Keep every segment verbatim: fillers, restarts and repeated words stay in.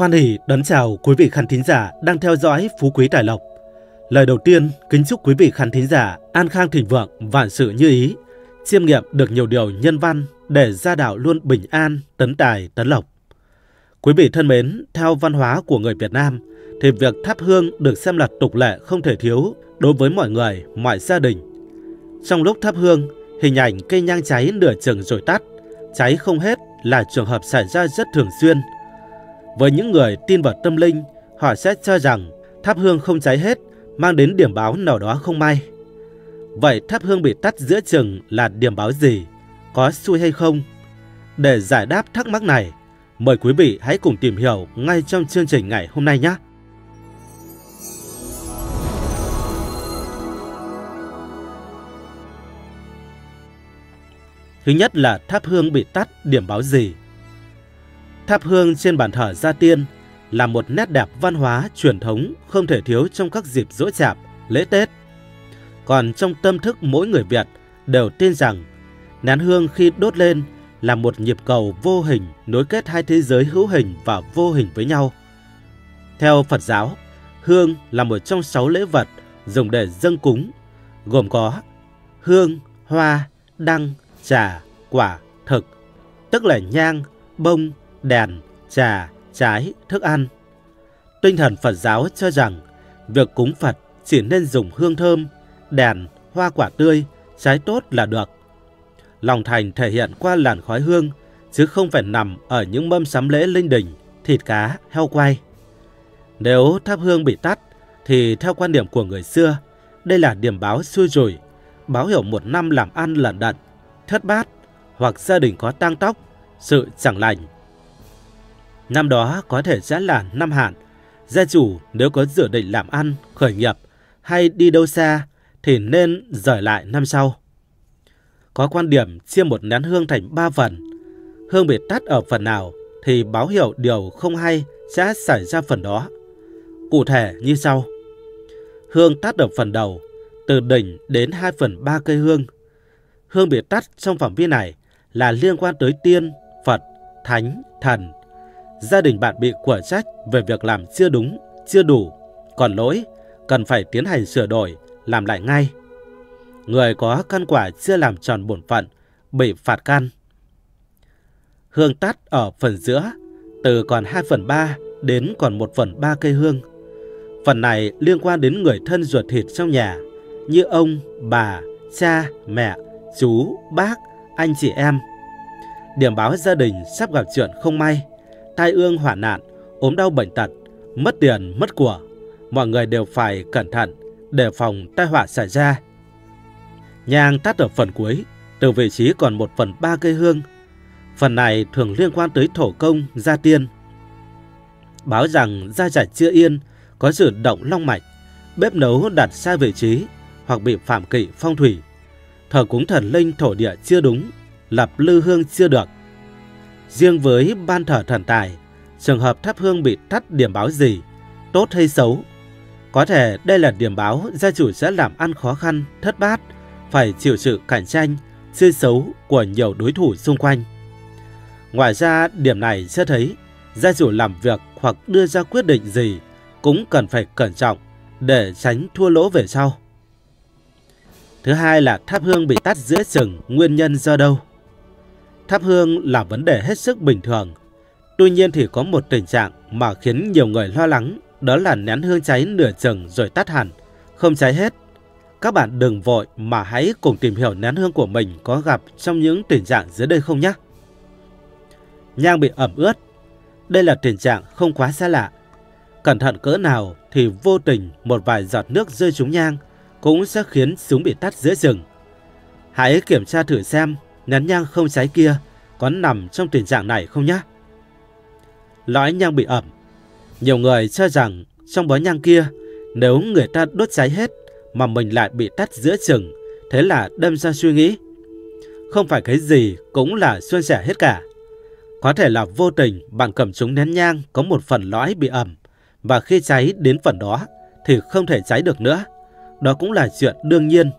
Hoan hỷ đón chào quý vị khán thính giả đang theo dõi Phú Quý Tài Lộc. Lời đầu tiên, kính chúc quý vị khán thính giả an khang thịnh vượng, vạn sự như ý, chiêm nghiệm được nhiều điều nhân văn để gia đạo luôn bình an, tấn tài, tấn lộc. Quý vị thân mến, theo văn hóa của người Việt Nam thì việc thắp hương được xem là tục lệ không thể thiếu đối với mọi người, mọi gia đình. Trong lúc thắp hương, hình ảnh cây nhang cháy nửa chừng rồi tắt, cháy không hết là trường hợp xảy ra rất thường xuyên. Với những người tin vào tâm linh, họ sẽ cho rằng thắp hương không cháy hết mang đến điểm báo nào đó không may. Vậy thắp hương bị tắt giữa chừng là điểm báo gì? Có xui hay không? Để giải đáp thắc mắc này, mời quý vị hãy cùng tìm hiểu ngay trong chương trình ngày hôm nay nhé. Thứ nhất là thắp hương bị tắt điểm báo gì? Thắp hương trên bàn thờ gia tiên là một nét đẹp văn hóa truyền thống không thể thiếu trong các dịp giỗ chạp, lễ Tết. Còn trong tâm thức mỗi người Việt đều tin rằng nén hương khi đốt lên là một nhịp cầu vô hình nối kết hai thế giới hữu hình và vô hình với nhau. Theo Phật giáo, hương là một trong sáu lễ vật dùng để dâng cúng, gồm có hương, hoa, đăng, trà, quả, thực, tức là nhang, bông, đèn, trà, trái, thức ăn. Tinh thần Phật giáo cho rằng việc cúng Phật chỉ nên dùng hương thơm, đèn, hoa quả tươi, trái tốt là được. Lòng thành thể hiện qua làn khói hương, chứ không phải nằm ở những mâm sắm lễ linh đình, thịt cá, heo quay. Nếu thắp hương bị tắt, thì theo quan điểm của người xưa, đây là điểm báo xui rủi, báo hiệu một năm làm ăn lận đận, thất bát, hoặc gia đình có tang tóc, sự chẳng lành. Năm đó có thể sẽ là năm hạn, gia chủ nếu có dự định làm ăn, khởi nghiệp hay đi đâu xa thì nên dời lại năm sau. Có quan điểm chia một nén hương thành ba phần, hương bị tắt ở phần nào thì báo hiệu điều không hay sẽ xảy ra phần đó. Cụ thể như sau: hương tắt ở phần đầu, từ đỉnh đến hai phần ba cây hương. Hương bị tắt trong phạm vi này là liên quan tới tiên, Phật, Thánh, Thần. Gia đình bạn bị quở trách về việc làm chưa đúng, chưa đủ, còn lỗi, cần phải tiến hành sửa đổi, làm lại ngay. Người có căn quả chưa làm tròn bổn phận, bị phạt căn. Hương tắt ở phần giữa, từ còn hai phần ba đến còn một phần ba cây hương. Phần này liên quan đến người thân ruột thịt trong nhà, như ông, bà, cha, mẹ, chú, bác, anh chị em. Điểm báo gia đình sắp gặp chuyện không may, tai ương hỏa nạn, ốm đau bệnh tật, mất tiền, mất của. Mọi người đều phải cẩn thận, đề phòng tai họa xảy ra. Nhang tắt ở phần cuối, từ vị trí còn một phần ba cây hương. Phần này thường liên quan tới thổ công, gia tiên. Báo rằng gia trạch chưa yên, có sự động long mạch, bếp nấu đặt sai vị trí hoặc bị phạm kỵ phong thủy. Thờ cúng thần linh thổ địa chưa đúng, lập lư hương chưa được. Riêng với ban thờ thần tài, trường hợp thắp hương bị tắt điểm báo gì, tốt hay xấu? Có thể đây là điểm báo gia chủ sẽ làm ăn khó khăn, thất bát, phải chịu sự cạnh tranh, chơi xấu của nhiều đối thủ xung quanh. Ngoài ra, điểm này sẽ thấy gia chủ làm việc hoặc đưa ra quyết định gì cũng cần phải cẩn trọng để tránh thua lỗ về sau. Thứ hai là thắp hương bị tắt giữa chừng, nguyên nhân do đâu? Thắp hương là vấn đề hết sức bình thường. Tuy nhiên thì có một tình trạng mà khiến nhiều người lo lắng, đó là nén hương cháy nửa chừng rồi tắt hẳn, không cháy hết. Các bạn đừng vội mà hãy cùng tìm hiểu nén hương của mình có gặp trong những tình trạng dưới đây không nhé. Nhang bị ẩm ướt. Đây là tình trạng không quá xa lạ. Cẩn thận cỡ nào thì vô tình một vài giọt nước rơi trúng nhang cũng sẽ khiến súng bị tắt giữa chừng. Hãy kiểm tra thử xem nén nhang không cháy kia có nằm trong tình trạng này không nhé. Lõi nhang bị ẩm. Nhiều người cho rằng trong bó nhang kia nếu người ta đốt cháy hết mà mình lại bị tắt giữa chừng, thế là đâm ra suy nghĩ không phải cái gì cũng là suôn sẻ hết cả. Có thể là vô tình bạn cầm trúng nén nhang có một phần lõi bị ẩm, và khi cháy đến phần đó thì không thể cháy được nữa. Đó cũng là chuyện đương nhiên.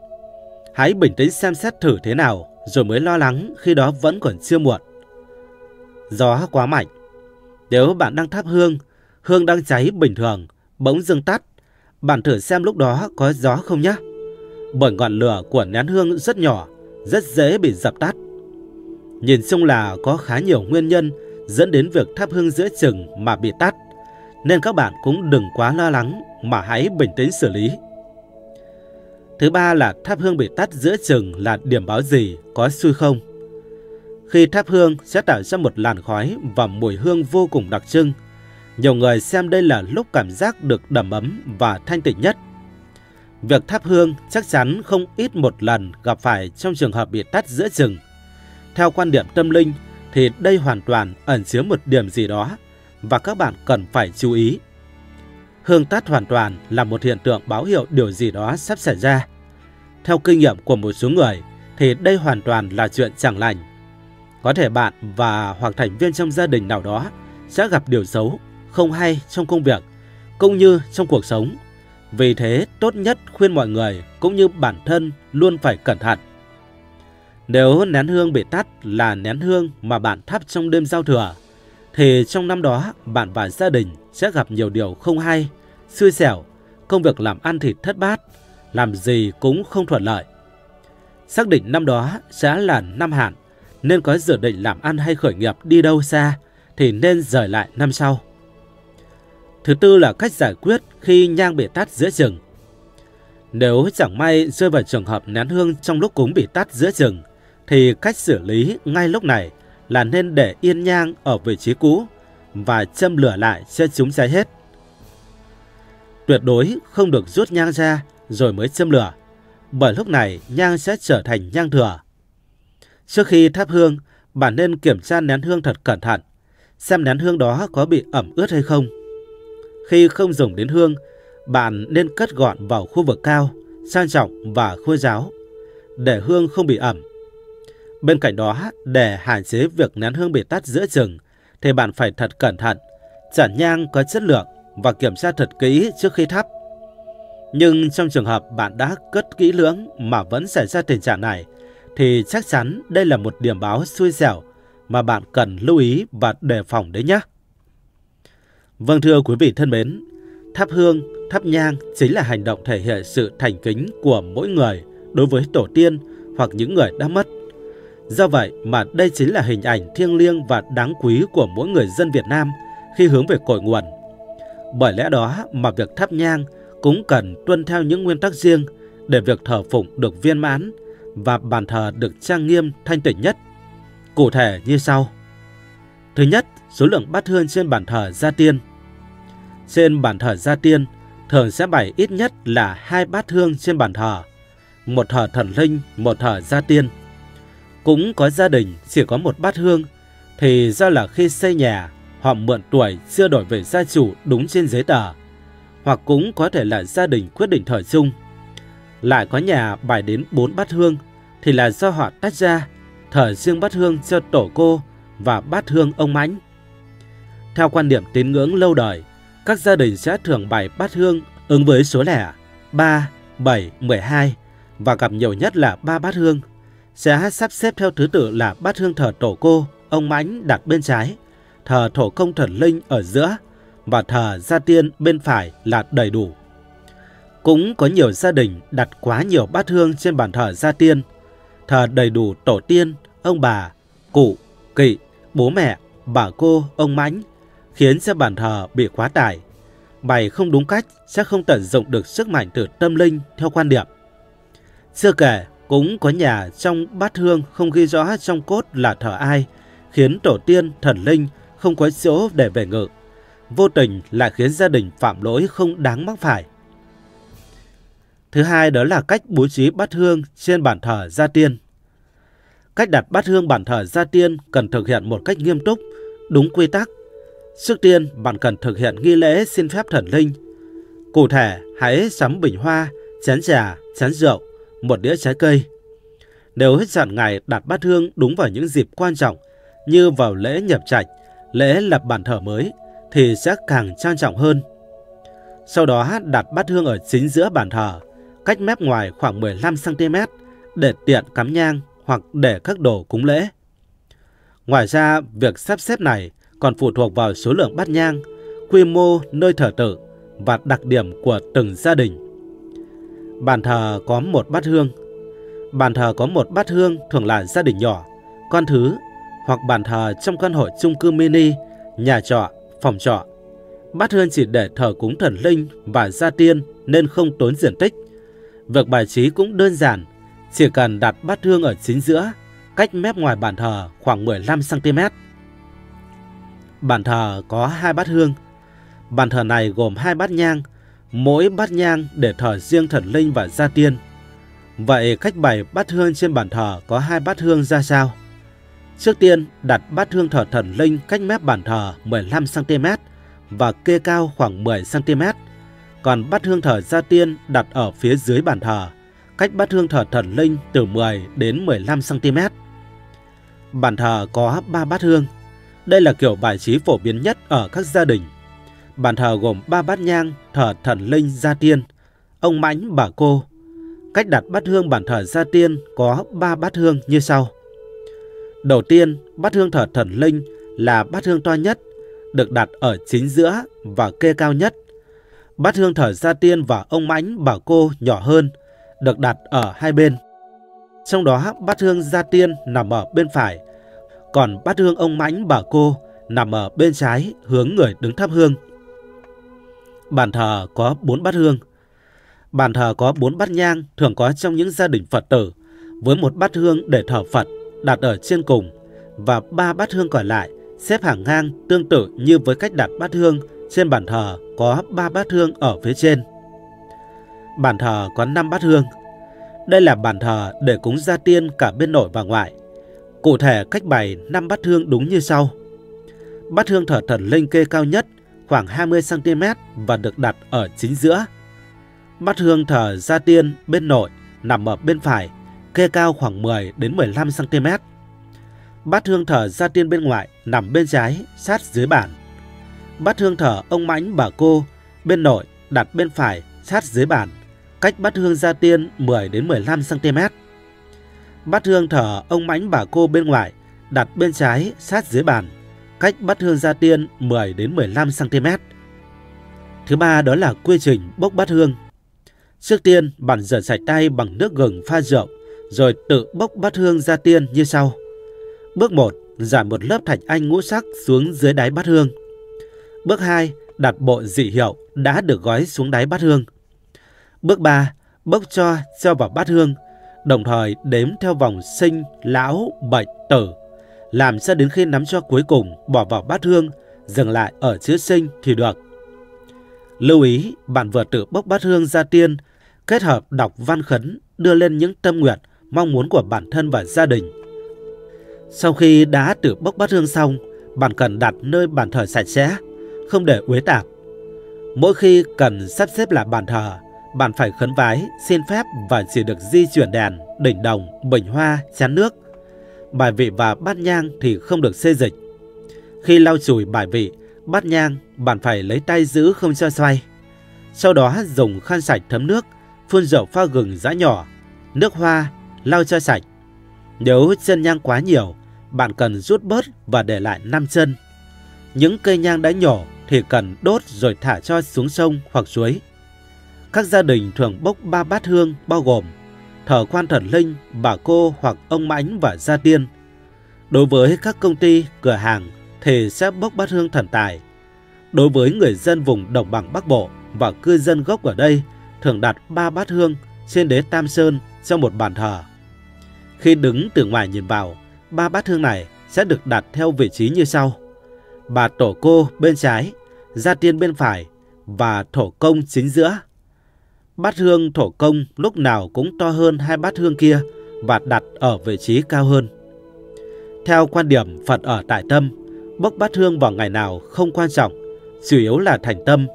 Hãy bình tĩnh xem xét thử thế nào rồi mới lo lắng, khi đó vẫn còn chưa muộn. Gió quá mạnh. Nếu bạn đang thắp hương hương đang cháy bình thường, bỗng dưng tắt. Bạn thử xem lúc đó có gió không nhé. Bởi ngọn lửa của nén hương rất nhỏ, rất dễ bị dập tắt. Nhìn chung là có khá nhiều nguyên nhân dẫn đến việc thắp hương giữa chừng mà bị tắt, nên các bạn cũng đừng quá lo lắng mà hãy bình tĩnh xử lý. Thứ ba là thắp hương bị tắt giữa chừng là điểm báo gì, có xui không? Khi thắp hương sẽ tạo ra một làn khói và mùi hương vô cùng đặc trưng. Nhiều người xem đây là lúc cảm giác được đầm ấm và thanh tịnh nhất. Việc thắp hương chắc chắn không ít một lần gặp phải trong trường hợp bị tắt giữa chừng. Theo quan điểm tâm linh thì đây hoàn toàn ẩn chứa một điểm gì đó và các bạn cần phải chú ý. Hương tắt hoàn toàn là một hiện tượng báo hiệu điều gì đó sắp xảy ra. Theo kinh nghiệm của một số người thì đây hoàn toàn là chuyện chẳng lành. Có thể bạn và hoặc thành viên trong gia đình nào đó sẽ gặp điều xấu, không hay trong công việc, cũng như trong cuộc sống. Vì thế, tốt nhất khuyên mọi người cũng như bản thân luôn phải cẩn thận. Nếu nén hương bị tắt là nén hương mà bạn thắp trong đêm giao thừa, thì trong năm đó bạn và gia đình sẽ gặp nhiều điều không hay, xui xẻo, công việc làm ăn thì thất bát, làm gì cũng không thuận lợi. Xác định năm đó sẽ là năm hạn, nên có dự định làm ăn hay khởi nghiệp đi đâu xa thì nên rời lại năm sau. Thứ tư là cách giải quyết khi nhang bị tắt giữa chừng. Nếu chẳng may rơi vào trường hợp nén hương trong lúc cúng bị tắt giữa chừng, thì cách xử lý ngay lúc này là nên để yên nhang ở vị trí cũ và châm lửa lại cho chúng cháy hết. Tuyệt đối không được rút nhang ra rồi mới châm lửa, bởi lúc này nhang sẽ trở thành nhang thừa. Trước khi thắp hương, bạn nên kiểm tra nén hương thật cẩn thận, xem nén hương đó có bị ẩm ướt hay không. Khi không dùng đến hương, bạn nên cất gọn vào khu vực cao, sang trọng và khô ráo, để hương không bị ẩm. Bên cạnh đó, để hạn chế việc nén hương bị tắt giữa chừng, thì bạn phải thật cẩn thận, chọn nhang có chất lượng và kiểm tra thật kỹ trước khi thắp. Nhưng trong trường hợp bạn đã cất kỹ lưỡng mà vẫn xảy ra tình trạng này, thì chắc chắn đây là một điểm báo xui xẻo mà bạn cần lưu ý và đề phòng đấy nhé. Vâng, thưa quý vị thân mến, thắp hương, thắp nhang chính là hành động thể hiện sự thành kính của mỗi người đối với tổ tiên hoặc những người đã mất. Do vậy mà đây chính là hình ảnh thiêng liêng và đáng quý của mỗi người dân Việt Nam khi hướng về cội nguồn. Bởi lẽ đó mà việc thắp nhang cũng cần tuân theo những nguyên tắc riêng để việc thờ phụng được viên mãn và bàn thờ được trang nghiêm thanh tịnh nhất. Cụ thể như sau. Thứ nhất, số lượng bát hương trên bàn thờ gia tiên. Trên bàn thờ gia tiên thường sẽ bày ít nhất là hai bát hương trên bàn thờ, một thờ thần linh, một thờ gia tiên. Cũng có gia đình chỉ có một bát hương, thì do là khi xây nhà họ mượn tuổi chưa đổi về gia chủ đúng trên giấy tờ, hoặc cũng có thể là gia đình quyết định thờ chung. Lại có nhà bày đến bốn bát hương thì là do họ tách ra thờ riêng bát hương cho tổ cô và bát hương ông Mãnh. Theo quan điểm tín ngưỡng lâu đời, các gia đình sẽ thường bày bát hương ứng với số lẻ ba, bảy, mười hai và gặp nhiều nhất là ba bát hương. Sẽ sắp xếp theo thứ tự là bát hương thờ tổ cô, ông Mãnh đặt bên trái, thờ thổ công thần linh ở giữa và thờ gia tiên bên phải là đầy đủ. Cũng có nhiều gia đình đặt quá nhiều bát hương trên bàn thờ gia tiên, thờ đầy đủ tổ tiên, ông bà, cụ, kỵ, bố mẹ, bà cô, ông Mãnh, khiến cho bàn thờ bị quá tải. Bày không đúng cách sẽ không tận dụng được sức mạnh từ tâm linh theo quan điểm. Chưa kể, cũng có nhà trong bát hương không ghi rõ trong cốt là thờ ai, khiến tổ tiên, thần linh không có chỗ để về ngự. Vô tình lại khiến gia đình phạm lỗi không đáng mắc phải. Thứ hai đó là cách bố trí bát hương trên bàn thờ gia tiên. Cách đặt bát hương bàn thờ gia tiên cần thực hiện một cách nghiêm túc, đúng quy tắc. Trước tiên, bạn cần thực hiện nghi lễ xin phép thần linh. Cụ thể, hãy sắm bình hoa, chén trà, chén rượu, một đĩa trái cây. Nếu hết dặn ngày đặt bát hương đúng vào những dịp quan trọng như vào lễ nhập trạch, lễ lập bàn thờ mới thì sẽ càng trang trọng hơn. Sau đó đặt bát hương ở chính giữa bàn thờ, cách mép ngoài khoảng mười lăm xăng ti mét để tiện cắm nhang hoặc để các đồ cúng lễ. Ngoài ra, việc sắp xếp này còn phụ thuộc vào số lượng bát nhang, quy mô nơi thờ tự và đặc điểm của từng gia đình. Bàn thờ có một bát hương. Bàn thờ có một bát hương thường là gia đình nhỏ, con thứ hoặc bàn thờ trong căn hộ chung cư mini, nhà trọ, phòng trọ. Bát hương chỉ để thờ cúng thần linh và gia tiên nên không tốn diện tích. Việc bài trí cũng đơn giản, chỉ cần đặt bát hương ở chính giữa, cách mép ngoài bàn thờ khoảng mười lăm xăng ti mét. Bàn thờ có hai bát hương. Bàn thờ này gồm hai bát nhang, mỗi bát nhang để thờ riêng thần linh và gia tiên. Vậy cách bày bát hương trên bàn thờ có hai bát hương ra sao? Trước tiên, đặt bát hương thờ thần linh cách mép bàn thờ mười lăm xăng ti mét và kê cao khoảng mười xăng ti mét. Còn bát hương thờ gia tiên đặt ở phía dưới bàn thờ, cách bát hương thờ thần linh từ mười đến mười lăm xăng ti mét. Bàn thờ có ba bát hương. Đây là kiểu bài trí phổ biến nhất ở các gia đình. Bàn thờ gồm ba bát nhang thờ thần linh gia tiên, ông Mãnh, bà Cô. Cách đặt bát hương bàn thờ gia tiên có ba bát hương như sau. Đầu tiên, bát hương thờ thần linh là bát hương to nhất, được đặt ở chính giữa và kê cao nhất. Bát hương thờ gia tiên và ông Mãnh, bà Cô nhỏ hơn, được đặt ở hai bên. Trong đó, bát hương gia tiên nằm ở bên phải, còn bát hương ông Mãnh, bà Cô nằm ở bên trái hướng người đứng thắp hương. Bàn thờ có bốn bát hương. Bàn thờ có bốn bát nhang thường có trong những gia đình Phật tử, với một bát hương để thờ Phật đặt ở trên cùng và ba bát hương còn lại xếp hàng ngang, tương tự như với cách đặt bát hương trên bàn thờ có ba bát hương ở phía trên. Bàn thờ có năm bát hương. Đây là bàn thờ để cúng gia tiên cả bên nội và ngoại. Cụ thể cách bày năm bát hương đúng như sau. Bát hương thờ thần linh kê cao nhất khoảng hai mươi xăng ti mét và được đặt ở chính giữa. Bát hương thờ gia tiên bên nội nằm ở bên phải, kê cao khoảng mười đến mười lăm xăng ti mét. Bát hương thờ gia tiên bên ngoại nằm bên trái sát dưới bàn. Bát hương thờ ông Mãnh, bà Cô bên nội đặt bên phải sát dưới bàn, cách bát hương gia tiên mười đến mười lăm xăng ti mét. Bát hương thờ ông Mãnh, bà Cô bên ngoài đặt bên trái sát dưới bàn, cách bát hương gia tiên mười đến mười lăm xăng ti mét. Thứ ba đó là quy trình bốc bát hương. Trước tiên, bạn rửa sạch tay bằng nước gừng pha rượu rồi tự bốc bát hương gia tiên như sau. Bước một, rải một lớp thạch anh ngũ sắc xuống dưới đáy bát hương. Bước hai, đặt bộ dị hiệu đã được gói xuống đáy bát hương. Bước ba, bốc cho cho vào bát hương, đồng thời đếm theo vòng sinh, lão, bệnh, tử, làm cho đến khi nắm cho cuối cùng bỏ vào bát hương, dừng lại ở chữ sinh thì được. Lưu ý, bạn vừa tự bốc bát hương gia tiên, kết hợp đọc văn khấn, đưa lên những tâm nguyện, mong muốn của bản thân và gia đình. Sau khi đã tự bốc bát hương xong, bạn cần đặt nơi bàn thờ sạch sẽ, không để uế tạp. Mỗi khi cần sắp xếp lại bàn thờ, bạn phải khấn vái, xin phép và chỉ được di chuyển đèn, đỉnh đồng, bình hoa, chén nước. Bài vị và bát nhang thì không được xê dịch. Khi lau chùi bài vị, bát nhang, bạn phải lấy tay giữ không cho xoay. Sau đó dùng khăn sạch thấm nước, phun rượu pha gừng giã nhỏ, nước hoa, lau cho sạch. Nếu chân nhang quá nhiều, bạn cần rút bớt và để lại năm chân. Những cây nhang đã nhỏ thì cần đốt rồi thả cho xuống sông hoặc suối. Các gia đình thường bốc ba bát hương bao gồm thờ quan thần linh, bà Cô hoặc ông Mãnh và gia tiên. Đối với các công ty, cửa hàng thì sẽ bốc bát hương thần tài. Đối với người dân vùng đồng bằng Bắc Bộ và cư dân gốc ở đây thường đặt ba bát hương trên đế tam sơn trong một bàn thờ. Khi đứng từ ngoài nhìn vào, ba bát hương này sẽ được đặt theo vị trí như sau. Bà Tổ Cô bên trái, gia tiên bên phải và thổ công chính giữa. Bát hương thổ công lúc nào cũng to hơn hai bát hương kia và đặt ở vị trí cao hơn. Theo quan điểm Phật ở tại tâm, bốc bát hương vào ngày nào không quan trọng, chủ yếu là thành tâm.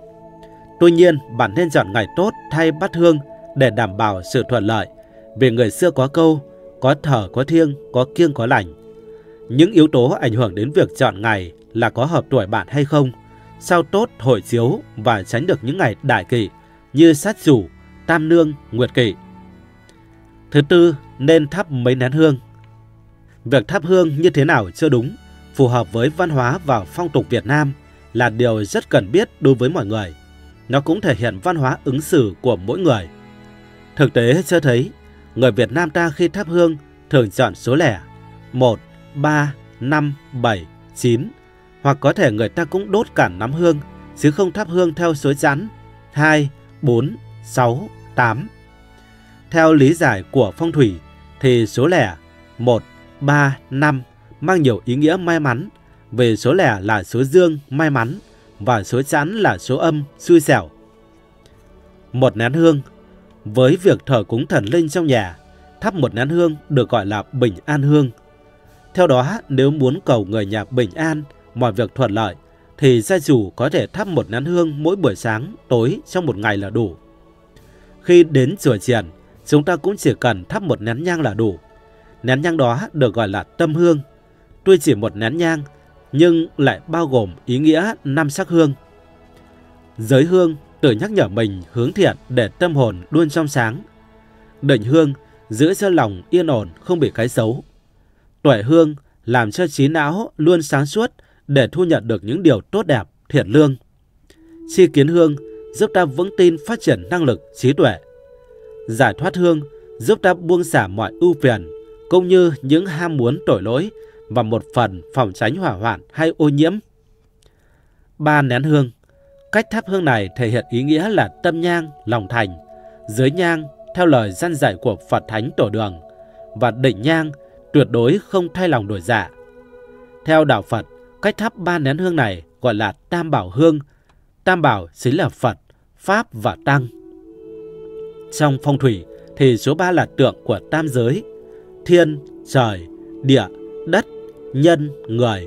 Tuy nhiên, bạn nên chọn ngày tốt thay bát hương để đảm bảo sự thuận lợi, vì người xưa có câu, có thờ có thiêng, có kiêng có lành. Những yếu tố ảnh hưởng đến việc chọn ngày là có hợp tuổi bạn hay không, sao tốt hội chiếu và tránh được những ngày đại kỵ như sát chủ, tam nương, nguyệt kỵ. Thứ tư, nên thắp mấy nén hương. Việc thắp hương như thế nào chưa đúng, phù hợp với văn hóa và phong tục Việt Nam là điều rất cần biết đối với mọi người. Nó cũng thể hiện văn hóa ứng xử của mỗi người. Thực tế cho thấy, người Việt Nam ta khi thắp hương thường chọn số lẻ một, ba, năm, bảy, chín, hoặc có thể người ta cũng đốt cả nắm hương chứ không thắp hương theo số chẵn hai, bốn, sáu, tám. Theo lý giải của phong thủy thì số lẻ một, ba, năm mang nhiều ý nghĩa may mắn, vì số lẻ là số dương may mắn và số chẵn là số âm xui xẻo. Một nén hương. Với việc thờ cúng thần linh trong nhà, thắp một nén hương được gọi là bình an hương. Theo đó, nếu muốn cầu người nhà bình an, mọi việc thuận lợi, thì gia chủ có thể thắp một nén hương mỗi buổi sáng, tối trong một ngày là đủ. Khi đến chùa chiền, chúng ta cũng chỉ cần thắp một nén nhang là đủ. Nén nhang đó được gọi là tâm hương. Tuy chỉ một nén nhang, nhưng lại bao gồm ý nghĩa năm sắc hương. Giới hương tự nhắc nhở mình hướng thiện để tâm hồn luôn trong sáng. Định hương giữ cho lòng yên ổn, không bị cái xấu. Tuệ hương làm cho trí não luôn sáng suốt để thu nhận được những điều tốt đẹp, thiện lương. Tri kiến hương giúp ta vững tin phát triển năng lực, trí tuệ. Giải thoát hương giúp ta buông xả mọi ưu phiền, cũng như những ham muốn tội lỗi, và một phần phòng tránh hỏa hoạn hay ô nhiễm. Ba nén hương. Cách thắp hương này thể hiện ý nghĩa là tâm nhang, lòng thành; dưới nhang, theo lời răn dạy của Phật Thánh Tổ Đường; và đỉnh nhang, tuyệt đối không thay lòng đổi dạ. Theo đạo Phật, cách thắp ba nén hương này gọi là tam bảo hương. Tam bảo chính là Phật, Pháp và Tăng. Trong phong thủy thì số ba là tượng của tam giới: thiên, trời, địa, đất, nhân, người.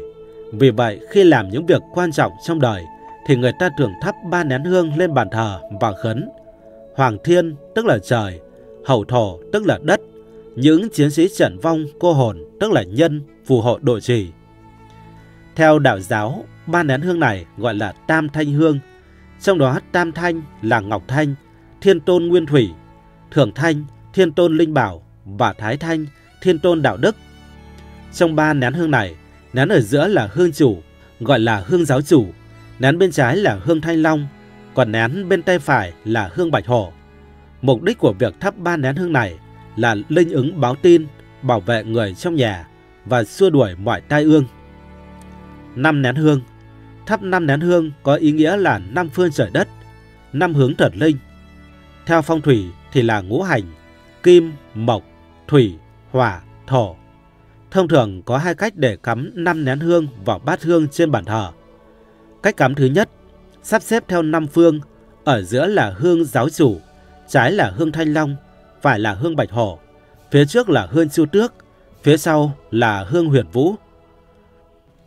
Vì vậy, khi làm những việc quan trọng trong đời thì người ta thường thắp ba nén hương lên bàn thờ và khấn: Hoàng thiên tức là trời, hậu thổ tức là đất, những chiến sĩ trận vong cô hồn tức là nhân, phù hộ độ trì. Theo đạo giáo, ba nén hương này gọi là tam thanh hương. Trong đó tam thanh là ngọc thanh, thiên tôn nguyên thủy; thượng thanh, thiên tôn linh bảo; và thái thanh, thiên tôn đạo đức. Trong ba nén hương này, nén ở giữa là hương chủ, gọi là hương giáo chủ. Nén bên trái là hương thanh long, còn nén bên tay phải là hương bạch hổ. Mục đích của việc thắp ba nén hương này là linh ứng báo tin, bảo vệ người trong nhà và xua đuổi mọi tai ương. Năm nén hương. Thắp năm nén hương có ý nghĩa là năm phương trời đất, năm hướng thần linh. Theo phong thủy thì là ngũ hành kim, mộc, thủy, hỏa, thổ. Thông thường có hai cách để cắm năm nén hương vào bát hương trên bàn thờ. Cách cắm thứ nhất, sắp xếp theo năm phương, ở giữa là hương giáo chủ, trái là hương thanh long, phải là hương bạch hổ, phía trước là hương chu tước, phía sau là hương huyền vũ.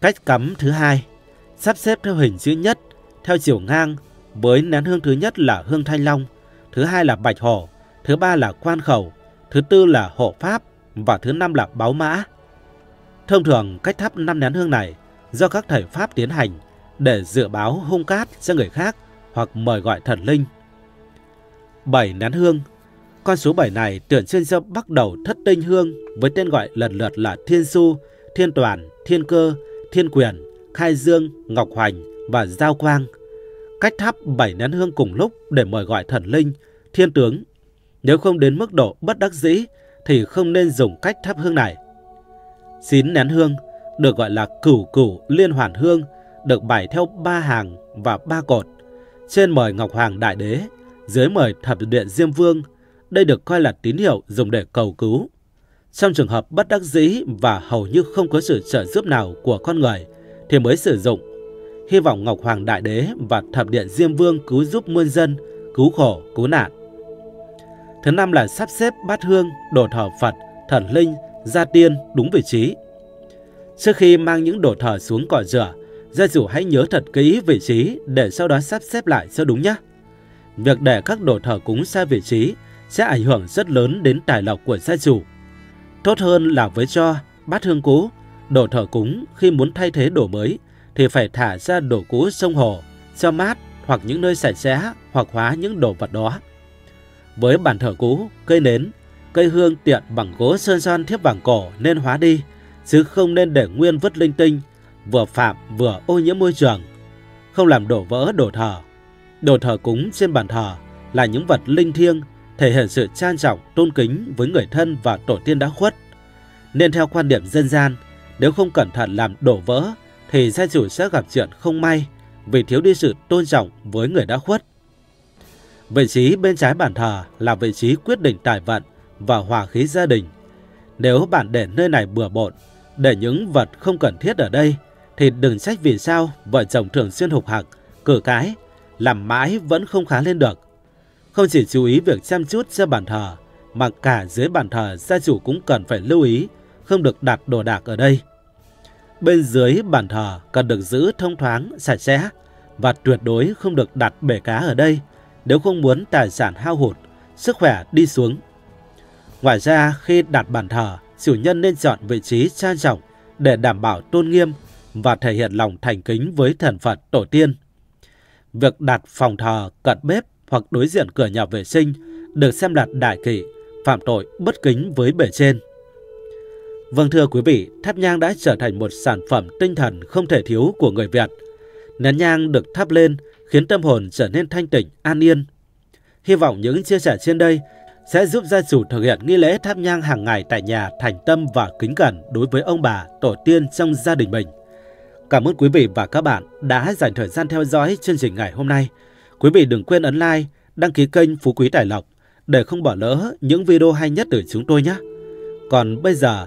Cách cắm thứ hai, sắp xếp theo hình chữ nhất, theo chiều ngang, với nén hương thứ nhất là hương thanh long, thứ hai là bạch hổ, thứ ba là quan khẩu, thứ tư là hộ pháp và thứ năm là báo mã. Thông thường cách thắp năm nén hương này do các thầy Pháp tiến hành để dự báo hung cát cho người khác hoặc mời gọi thần linh. bảy nén hương. Con số bảy này tượng trưng cho bắt đầu thất tinh hương với tên gọi lần lượt là thiên su, thiên toàn, thiên cơ, thiên quyền, khai dương, ngọc hoành và giao quang. Cách thắp bảy nén hương cùng lúc để mời gọi thần linh, thiên tướng. Nếu không đến mức độ bất đắc dĩ thì không nên dùng cách thắp hương này. chín nén hương được gọi là cửu cửu liên hoàn hương, được bày theo ba hàng và ba cột. Trên mời Ngọc Hoàng Đại Đế, dưới mời Thập Điện Diêm Vương. Đây được coi là tín hiệu dùng để cầu cứu. Trong trường hợp bất đắc dĩ và hầu như không có sự trợ giúp nào của con người thì mới sử dụng. Hy vọng Ngọc Hoàng Đại Đế và Thập Điện Diêm Vương cứu giúp muôn dân, cứu khổ, cứu nạn. Thứ năm là sắp xếp bát hương, đồ thờ Phật, thần linh, gia tiên đúng vị trí. Trước khi mang những đồ thờ xuống cỏ rửa, gia chủ hãy nhớ thật kỹ vị trí để sau đó sắp xếp lại cho đúng nhé. Việc để các đồ thờ cúng sai vị trí sẽ ảnh hưởng rất lớn đến tài lộc của gia chủ. Tốt hơn là với cho bát hương cũ, đồ thờ cúng khi muốn thay thế đồ mới thì phải thả ra đồ cũ sông hồ, cho mát hoặc những nơi sạch sẽ, hoặc hóa những đồ vật đó. Với bàn thờ cũ, cây nến, cây hương tiện bằng gỗ sơn son thiếp vàng cổ nên hóa đi, chứ không nên để nguyên vứt linh tinh, vừa phạm vừa ô nhiễm môi trường. không làm đổ vỡ đồ thờ. Đồ thờ cúng trên bàn thờ là những vật linh thiêng, thể hiện sự trang trọng tôn kính với người thân và tổ tiên đã khuất. Nên theo quan điểm dân gian, nếu không cẩn thận làm đổ vỡ thì gia chủ sẽ gặp chuyện không may vì thiếu đi sự tôn trọng với người đã khuất. Vị trí bên trái bàn thờ là vị trí quyết định tài vận và hòa khí gia đình. Nếu bạn để nơi này bừa bộn, để những vật không cần thiết ở đây, thì đừng trách vì sao vợ chồng thường xuyên hục hặc, cự cãi, làm mãi vẫn không khá lên được. Không chỉ chú ý việc chăm chút cho bàn thờ, mà cả dưới bàn thờ gia chủ cũng cần phải lưu ý không được đặt đồ đạc ở đây. Bên dưới bàn thờ cần được giữ thông thoáng, sạch sẽ và tuyệt đối không được đặt bể cá ở đây nếu không muốn tài sản hao hụt, sức khỏe đi xuống. Ngoài ra, khi đặt bàn thờ, chủ nhân nên chọn vị trí trang trọng để đảm bảo tôn nghiêm và thể hiện lòng thành kính với thần Phật tổ tiên. Việc đặt phòng thờ cận bếp hoặc đối diện cửa nhà vệ sinh được xem là đại kỵ, phạm tội bất kính với bề trên. Vâng thưa quý vị, thắp nhang đã trở thành một sản phẩm tinh thần không thể thiếu của người Việt. Nén nhang được thắp lên khiến tâm hồn trở nên thanh tịnh, an yên. Hy vọng những chia sẻ trên đây sẽ giúp gia chủ thực hiện nghi lễ thắp nhang hàng ngày tại nhà thành tâm và kính cẩn đối với ông bà, tổ tiên trong gia đình mình. Cảm ơn quý vị và các bạn đã dành thời gian theo dõi chương trình ngày hôm nay. Quý vị đừng quên ấn like, đăng ký kênh Phú Quý Tài Lộc để không bỏ lỡ những video hay nhất từ chúng tôi nhé. Còn bây giờ,